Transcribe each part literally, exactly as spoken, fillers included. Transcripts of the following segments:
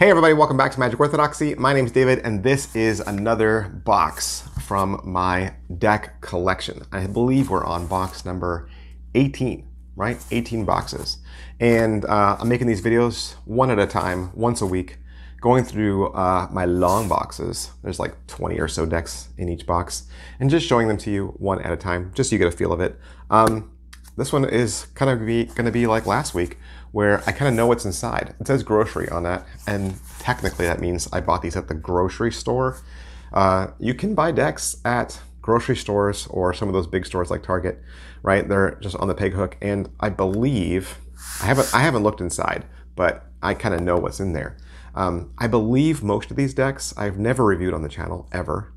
Hey everybody, welcome back to Magic Orthodoxy. My name's David and this is another box from my deck collection. I believe we're on box number eighteen, right? eighteen boxes. And uh, I'm making these videos one at a time, once a week, going through uh, my long boxes. There's like twenty or so decks in each box and just showing them to you one at a time, just so you get a feel of it. Um, this one is kind of be, gonna be like last week, where I kind of know what's inside. It says grocery on that, and technically that means I bought these at the grocery store. Uh, you can buy decks at grocery stores or some of those big stores like Target, right? They're just on the peg hook, and I believe, I haven't, I haven't looked inside, but I kind of know what's in there. Um, I believe most of these decks I've never reviewed on the channel, ever,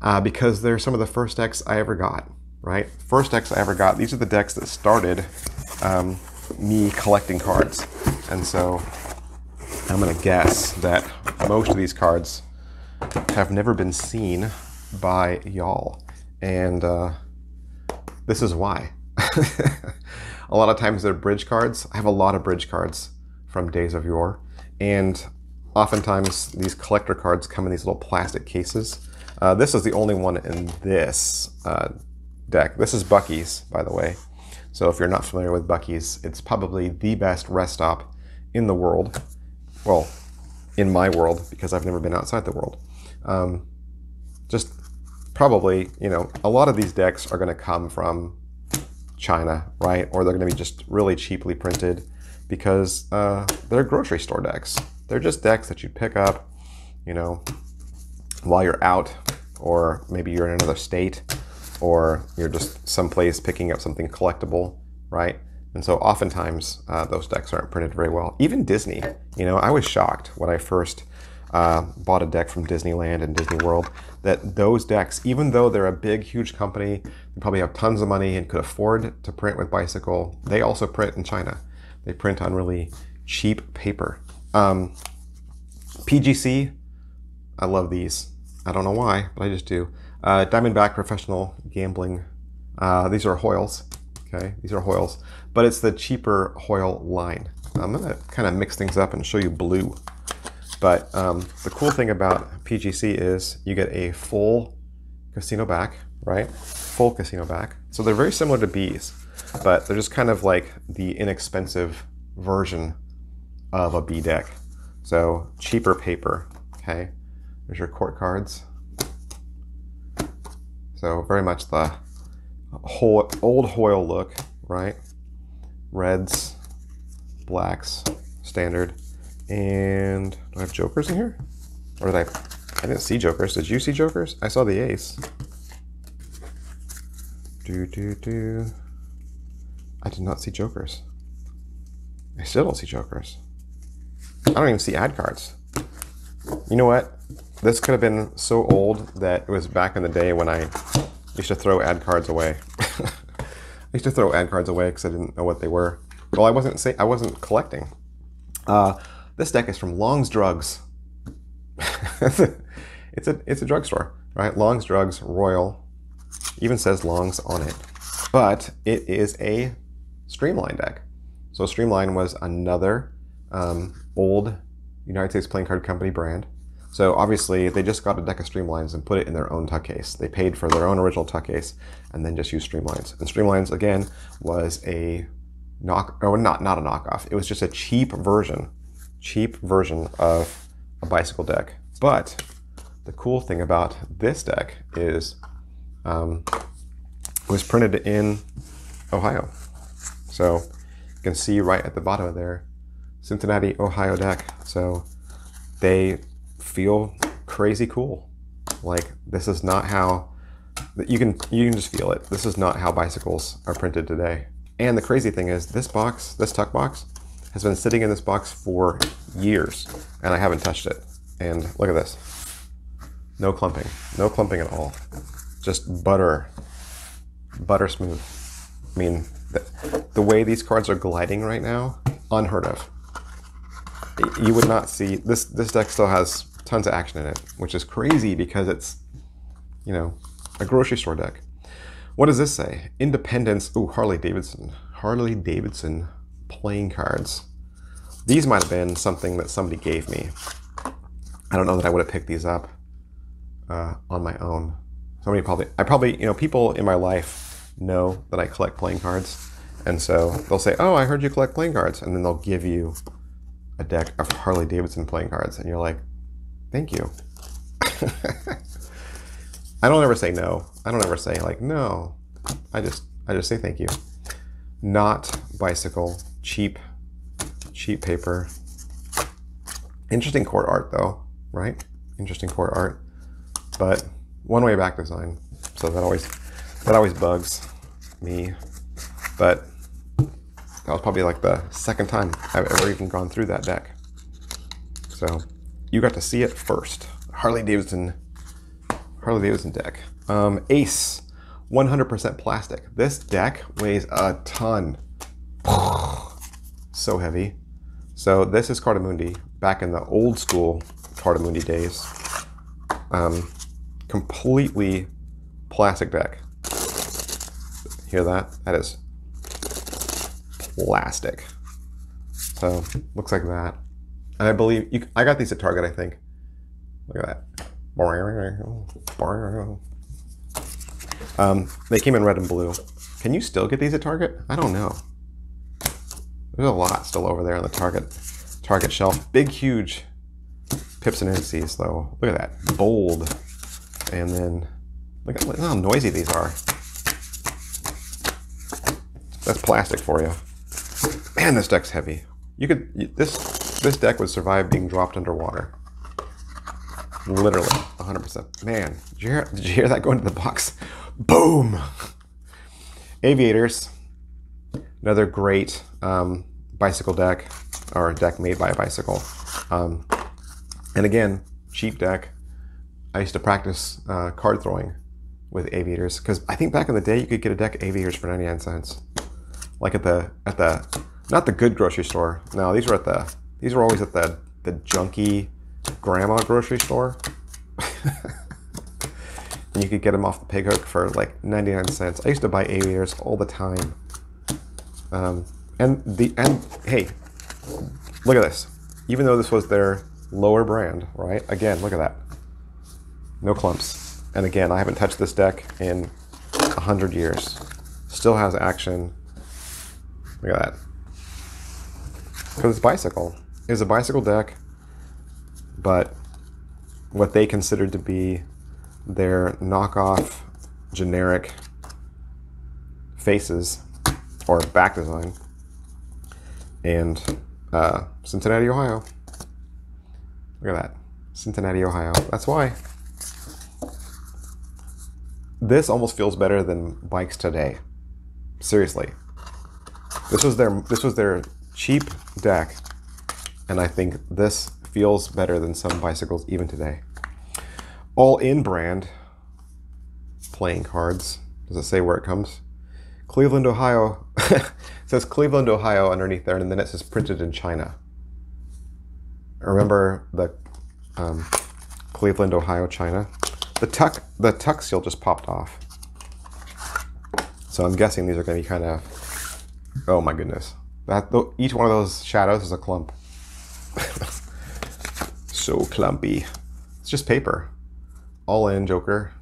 uh, because they're some of the first decks I ever got, right? First decks I ever got, these are the decks that started um, me collecting cards, and so I'm gonna guess that most of these cards have never been seen by y'all, and uh, this is why. A lot of times they're bridge cards. I have a lot of bridge cards from days of yore, and oftentimes these collector cards come in these little plastic cases. Uh, this is the only one in this uh, deck. This is Buc-ee's, by the way. So if you're not familiar with Buc-ee's, it's probably the best rest stop in the world. Well, in my world, because I've never been outside the world. Um, just probably, you know, a lot of these decks are gonna come from China, right? Or they're gonna be just really cheaply printed because uh, they're grocery store decks. They're just decks that you pick up, you know, while you're out, or maybe you're in another state, or you're just someplace picking up something collectible, right? And so oftentimes uh, those decks aren't printed very well. Even Disney, you know, I was shocked when I first uh, bought a deck from Disneyland and Disney World that those decks, even though they're a big, huge company, they probably have tons of money and could afford to print with Bicycle, they also print in China. They print on really cheap paper. Um, P G C, I love these. I don't know why, but I just do. Uh, Diamondback Professional Gambling. Uh, these are Hoyles, okay? These are Hoyles, but it's the cheaper Hoyle line. I'm gonna kind of mix things up and show you blue. But um, the cool thing about P G C is you get a full casino back, right? Full casino back. So they're very similar to B's, but they're just kind of like the inexpensive version of a B deck. So cheaper paper, okay? There's your court cards. So very much the whole old Hoyle look, right? Reds, blacks, standard, and do I have jokers in here? Or did I, I didn't see jokers. Did you see jokers? I saw the ace. Do, do, do. I did not see jokers. I still don't see jokers. I don't even see ad cards. You know what? This could have been so old that it was back in the day when I used to throw ad cards away. I used to throw ad cards away because I didn't know what they were. Well, I wasn't say I wasn't collecting. Uh, this deck is from Long's Drugs. it's a it's a drugstore, right? Long's Drugs Royal, even says Long's on it, but it is a Streamline deck. So Streamline was another um, old United States Playing Card Company brand. So obviously they just got a deck of Streamlines and put it in their own tuck case. They paid for their own original tuck case and then just used Streamlines. And Streamlines, again, was a knock, or not, not a knockoff. It was just a cheap version, cheap version of a Bicycle deck. But the cool thing about this deck is um, it was printed in Ohio. So you can see right at the bottom of there, Cincinnati, Ohio deck. So they feel crazy cool. Like, this is not how you can you can just feel it. This is not how bicycles are printed today. And the crazy thing is this box, this tuck box, has been sitting in this box for years and I haven't touched it. And look at this. No clumping. No clumping at all. Just butter. Butter smooth. I mean, the, the way these cards are gliding right now, unheard of. You would not see this this deck still has tons of action in it, which is crazy because it's, you know, a grocery store deck. What does this say? Independence. Ooh, Harley Davidson. Harley Davidson playing cards. These might have been something that somebody gave me. I don't know that I would have picked these up uh, on my own. Somebody probably, I probably, you know, people in my life know that I collect playing cards. And so they'll say, oh, I heard you collect playing cards. And then they'll give you a deck of Harley Davidson playing cards. And you're like, thank you. I don't ever say no. I don't ever say like, no, I just, I just say thank you. Not bicycle, cheap, cheap paper. Interesting court art though, right? Interesting court art, but one way back design. So that always, that always bugs me. But that was probably like the second time I've ever even gone through that deck. So you got to see it first. Harley Davidson, Harley Davidson deck. Um, Ace, one hundred percent plastic. This deck weighs a ton. So heavy. So this is Cardamundi, back in the old school Cardamundi days. Um, completely plastic deck. Hear that? That is plastic. So looks like that. And I believe you, I got these at Target, I think. Look at that. Um, they came in red and blue. Can you still get these at Target? I don't know. There's a lot still over there on the Target Target shelf. Big, huge pips and indices, though. Look at that, bold. And then look at, look at how noisy these are. That's plastic for you. Man, this deck's heavy. You could this this deck would survive being dropped underwater. Literally, one hundred percent. Man, did you hear, did you hear that go into the box? Boom! Aviators, another great um, bicycle deck, or a deck made by a bicycle. Um, and again, cheap deck. I used to practice uh, card throwing with Aviators, because I think back in the day you could get a deck of Aviators for ninety-nine cents. Like at the, at the, not the good grocery store. No, these were at the, these were always at the, the junky grandma grocery store. And you could get them off the pig hook for like ninety-nine cents. I used to buy Aviators all the time. Um, and the, and hey, look at this. Even though this was their lower brand, right? Again, look at that. No clumps. And again, I haven't touched this deck in a hundred years. Still has action. Look at that. Because it's bicycle. It was a bicycle deck, but what they considered to be their knockoff generic faces or back design, and uh, Cincinnati, Ohio. Look at that. Cincinnati, Ohio. That's why. This almost feels better than bikes today. Seriously. This was their this was their cheap deck, and I think this feels better than some bicycles even today. All In brand playing cards. Does it say where it comes? Cleveland, Ohio. It says Cleveland, Ohio underneath there, and then it says printed in China. Remember the um, Cleveland, Ohio, China? The tuck, the tuck seal just popped off. So I'm guessing these are going to be kind of... Oh my goodness. That each one of those shadows is a clump. So clumpy. It's just paper. All In Joker,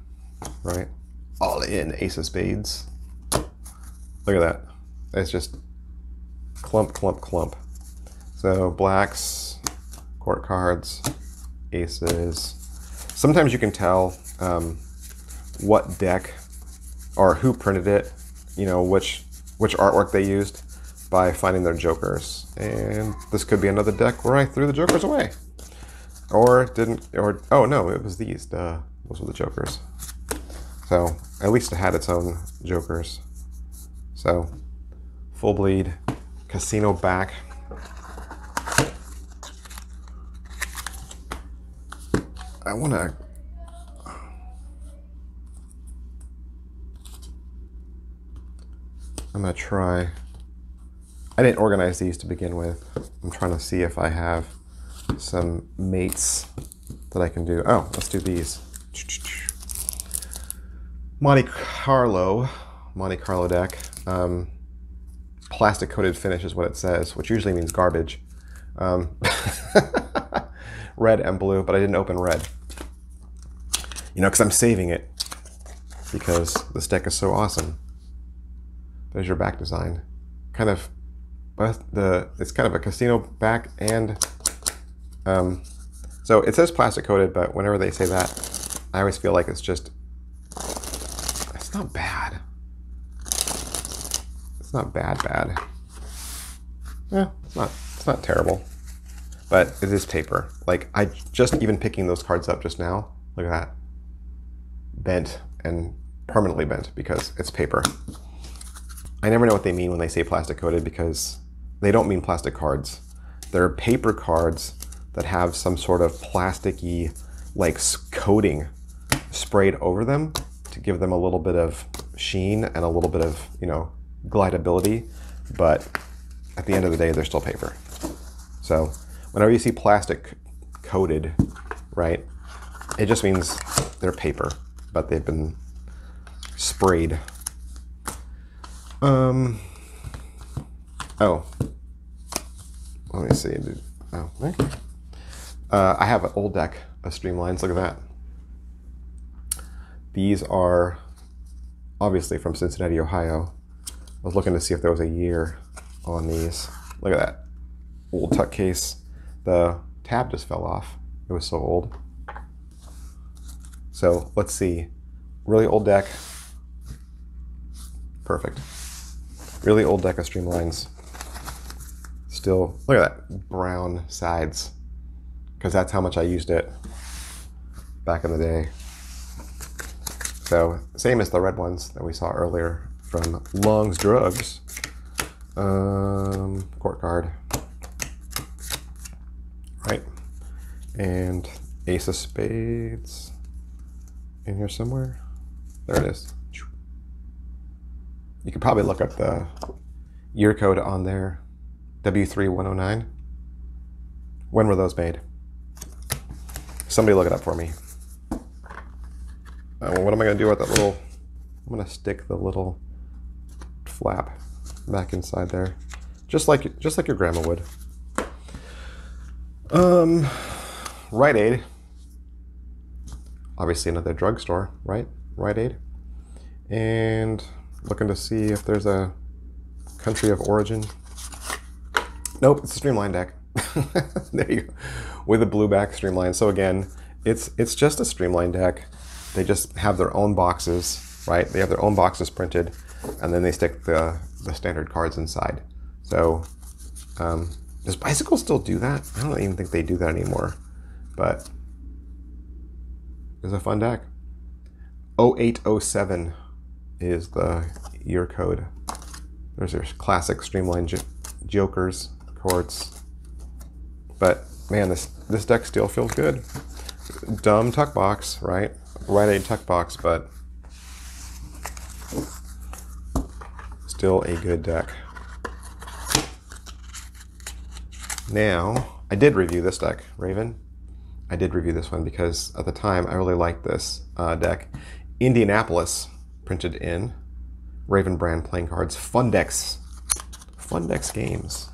right? All In Ace of Spades. Look at that. It's just clump, clump, clump. So blacks, court cards, aces. Sometimes you can tell um, what deck or who printed it, you know, which, which artwork they used by finding their jokers. And this could be another deck where I threw the jokers away. Or didn't, or, oh no, it was these, duh. Those were the jokers. So at least it had its own jokers. So full bleed, casino back. I want to. I'm going to try. I didn't organize these to begin with. I'm trying to see if I have some mates that I can do. Oh, let's do these. Monte Carlo, Monte Carlo deck. Um, plastic coated finish is what it says, which usually means garbage. Um, red and blue, but I didn't open red. You know, because I'm saving it. Because this deck is so awesome. There's your back design. Kind of, the it's kind of a casino back and, um, so it says plastic coated, but whenever they say that, I always feel like it's just, it's not bad. It's not bad, bad. Yeah, it's not, it's not terrible, but it is paper. Like I just even picking those cards up just now, look at that, bent and permanently bent because it's paper. I never know what they mean when they say plastic coated because they don't mean plastic cards. They're paper cards that have some sort of plasticky like coating sprayed over them to give them a little bit of sheen and a little bit of, you know, glidability, but at the end of the day, they're still paper. So whenever you see plastic coated, right, it just means they're paper, but they've been sprayed. Um, oh, let me see. Oh, okay. uh, I have an old deck of Streamlines. Look at that. These are obviously from Cincinnati, Ohio. I was looking to see if there was a year on these. Look at that old tuck case. The tab just fell off. It was so old. So let's see. Really old deck. Perfect. Really old deck of Streamlines. Still, look at that brown sides, because that's how much I used it back in the day. So same as the red ones that we saw earlier from Long's Drugs. Um, court card, right? And ace of spades in here somewhere. There it is. You could probably look up the year code on there. W three one oh nine. When were those made? Somebody look it up for me. Uh, well, what am I going to do with that little... I'm going to stick the little flap back inside there. Just like just like your grandma would. Um, Rite Aid. Obviously another drugstore, right? Rite Aid. And looking to see if there's a country of origin. Nope, it's a Streamline deck. There you go. With a blue back Streamline. So again, it's it's just a Streamline deck. They just have their own boxes, right? They have their own boxes printed, and then they stick the, the standard cards inside. So, um, does Bicycle still do that? I don't even think they do that anymore, but it's a fun deck. oh eight oh seven is the year code. There's your classic Streamline Jokers. Courts, but man, this this deck still feels good. Dumb tuck box, right? Rite Aid tuck box, but still a good deck. Now, I did review this deck, Raven. I did review this one because at the time I really liked this uh, deck. Indianapolis printed in Raven brand playing cards. Fundex, Fundex games.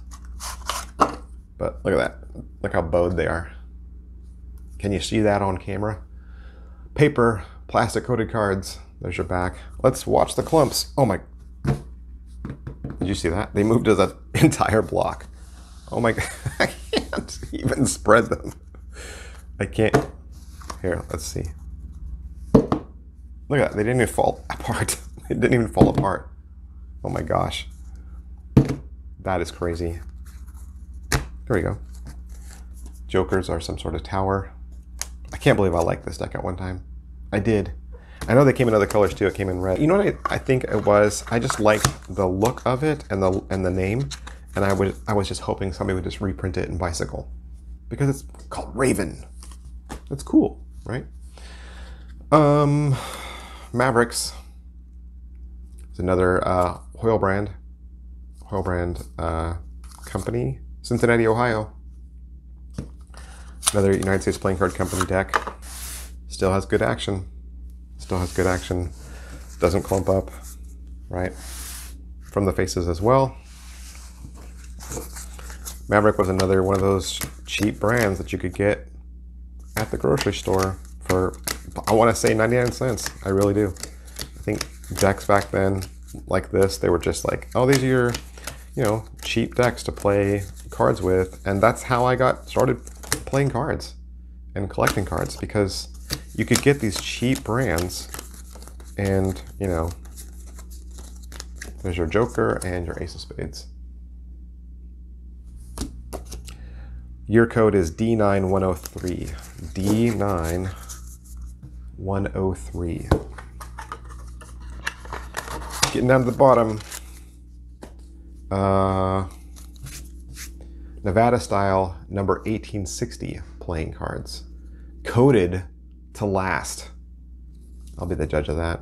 But look at that. Look how bowed they are. Can you see that on camera? Paper, plastic coated cards. There's your back. Let's watch the clumps. Oh my. Did you see that? They moved as an entire block. Oh my God. I can't even spread them. I can't. Here, let's see. Look at that. They didn't even fall apart. They didn't even fall apart. Oh my gosh. That is crazy. There we go. Jokers are some sort of tower. I can't believe I liked this deck at one time. I did. I know they came in other colors too. It came in red. You know what I, I think it was? I just liked the look of it and the and the name, and I was I was just hoping somebody would just reprint it in Bicycle because it's called Raven. That's cool, right? Um, Mavericks. It's another uh, Hoyle brand, Hoyle brand uh, company. Cincinnati, Ohio. Another United States Playing Card Company deck. Still has good action. Still has good action. Doesn't clump up, right? From the faces as well. Maverick was another one of those cheap brands that you could get at the grocery store for, I want to say ninety-nine cents. I really do. I think decks back then like this, they were just like, oh, these are your, you know, cheap decks to play cards with. And that's how I got started playing cards and collecting cards, because you could get these cheap brands and, you know, there's your Joker and your Ace of Spades. Your code is D nine one oh three. D nine one oh three. Getting down to the bottom. Uh, Nevada-style number eighteen sixty playing cards. Coded to last. I'll be the judge of that.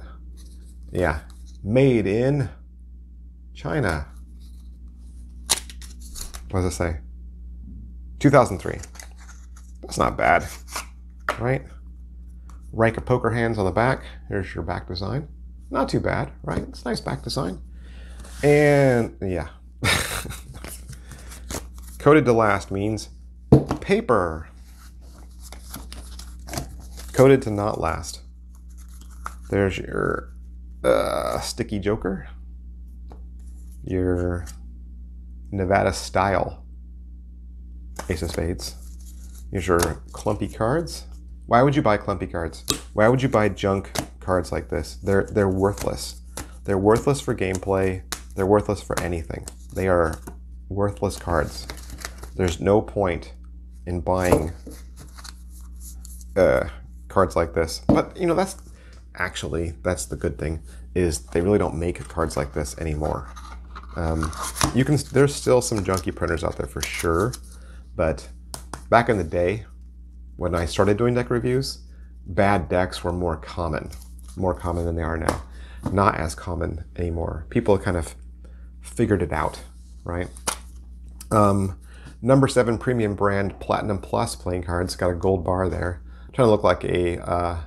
Yeah. Made in China. What does it say? two thousand three. That's not bad, right? Rank of poker hands on the back. Here's your back design. Not too bad, right? It's a nice back design. And yeah. Coded to last means paper. Coded to not last. There's your uh, sticky Joker. Your Nevada style Ace of Spades. Here's your clumpy cards. Why would you buy clumpy cards? Why would you buy junk cards like this? They're they're worthless. They're worthless for gameplay. They're worthless for anything. They are worthless cards. There's no point in buying uh, cards like this. But you know, that's actually that's the good thing, is they really don't make cards like this anymore. Um, you can there's still some junky printers out there for sure. But back in the day, when I started doing deck reviews, bad decks were more common, more common than they are now. Not as common anymore. People kind of figured it out, right? Um, number seven premium brand Platinum Plus playing cards. Got a gold bar there. Trying to look like a uh,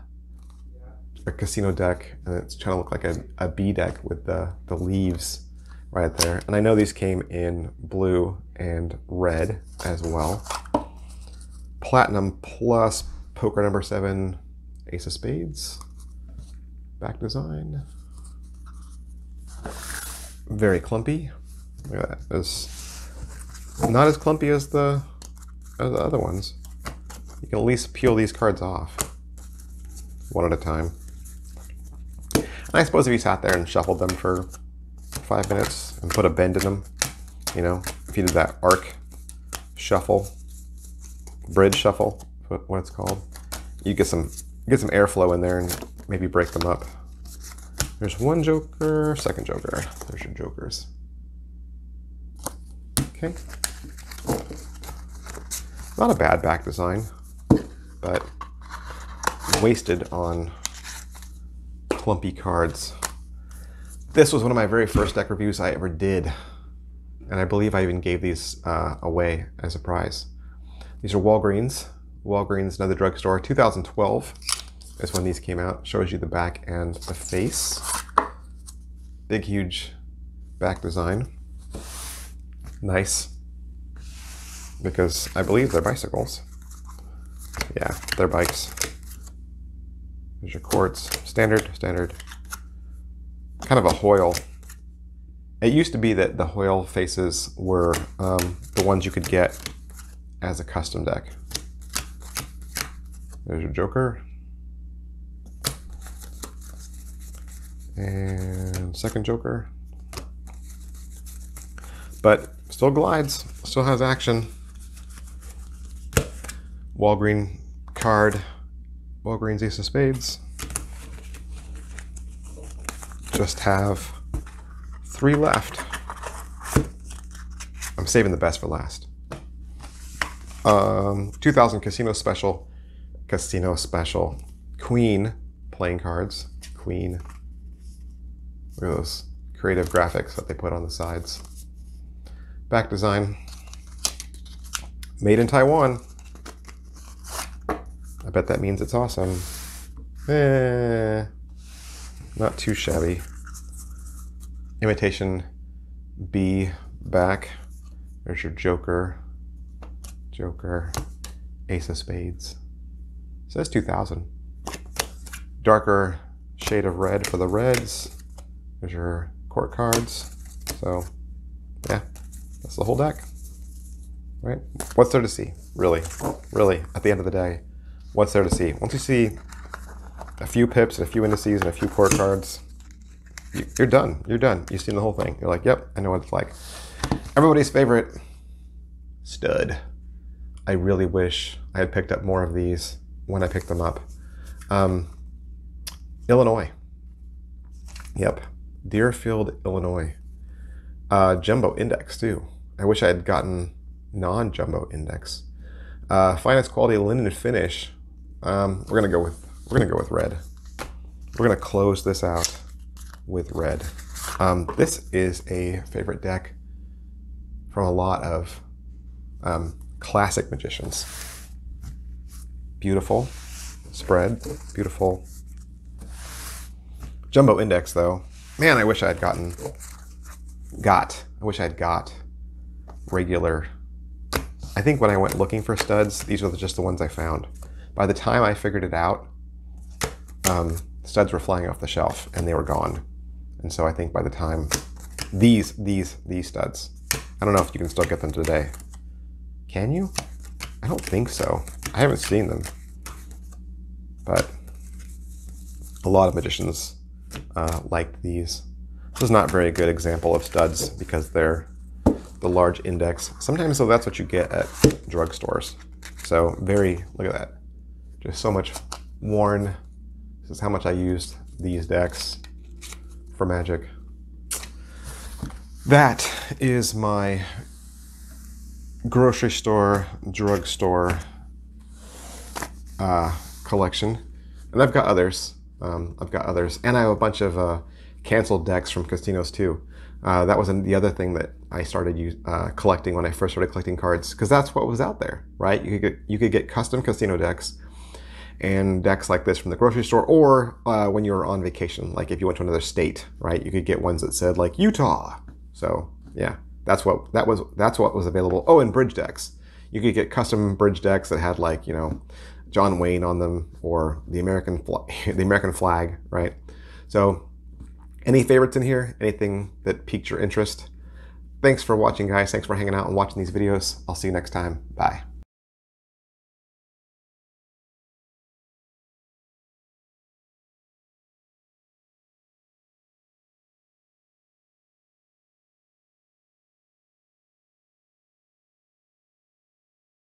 a casino deck, and it's trying to look like a, a B deck with the, the leaves right there. And I know these came in blue and red as well. Platinum Plus poker number seven Ace of Spades. Back design. Very clumpy. Look at that. It's not as clumpy as the, as the other ones. You can at least peel these cards off one at a time. And I suppose if you sat there and shuffled them for five minutes and put a bend in them, you know, if you did that arc shuffle, bridge shuffle, what it's called, you get some get some airflow in there and maybe break them up. There's one Joker, second Joker. There's your Jokers. Okay. Not a bad back design, but wasted on clumpy cards. This was one of my very first deck reviews I ever did. And I believe I even gave these uh, away as a prize. These are Walgreens. Walgreens, another drugstore. two thousand twelve is when these came out. Shows you the back and the face. Big, huge back design. Nice. Because I believe they're bicycles. Yeah, they're bikes. There's your quartz. Standard, standard. Kind of a Hoyle. It used to be that the Hoyle faces were um, the ones you could get as a custom deck. There's your Joker. And second Joker. But still glides, still has action. Walgreen card, Walgreens Ace of Spades. Just have three left. I'm saving the best for last. Um, two thousand Casino Special. Casino Special. Queen playing cards. Queen. Look at those creative graphics that they put on the sides. Back design. Made in Taiwan. I bet that means it's awesome. Eh, not too shabby. Imitation B back. There's your Joker. Joker, ace of spades. So that's two thousand. Darker shade of red for the reds. There's your court cards. So yeah, that's the whole deck, right? What's there to see, really? Really, at the end of the day, what's there to see? Once you see a few pips and a few indices and a few court cards, you're done, you're done. You've seen the whole thing. You're like, yep, I know what it's like. Everybody's favorite, stud. I really wish I had picked up more of these when I picked them up. Um, Illinois. Yep, Deerfield, Illinois. Uh, jumbo index too. I wish I had gotten non-jumbo index. Uh, finest quality linen finish. Um, we're gonna go with we're gonna go with red. We're gonna close this out with red. Um, this is a favorite deck from a lot of um, classic magicians. Beautiful spread, beautiful jumbo index though. Man, I wish I had gotten got. I wish I had got regular. I think when I went looking for studs, these were just the ones I found. By the time I figured it out, um, studs were flying off the shelf and they were gone. And so I think by the time these, these, these studs, I don't know if you can still get them today. Can you? I don't think so. I haven't seen them, but a lot of magicians uh, liked these. This is not a very good example of studs because they're the large index. Sometimes though, that's what you get at drugstores. So very, look at that. Just so much worn. This is how much I used these decks for magic. That is my grocery store, drugstore uh, collection. And I've got others. Um, I've got others. And I have a bunch of uh, canceled decks from casinos too. Uh, that was the other thing that I started use, uh, collecting when I first started collecting cards, because that's what was out there, right? You could get, you could get custom casino decks and decks like this from the grocery store, or uh, when you were on vacation, like if you went to another state, right? You could get ones that said like Utah. So yeah, that's what that was. That's what was available. Oh, and bridge decks. You could get custom bridge decks that had like, you know, John Wayne on them, or the American the American flag, right? So. Any favorites in here? Anything that piqued your interest? Thanks for watching, guys. Thanks for hanging out and watching these videos. I'll see you next time. Bye.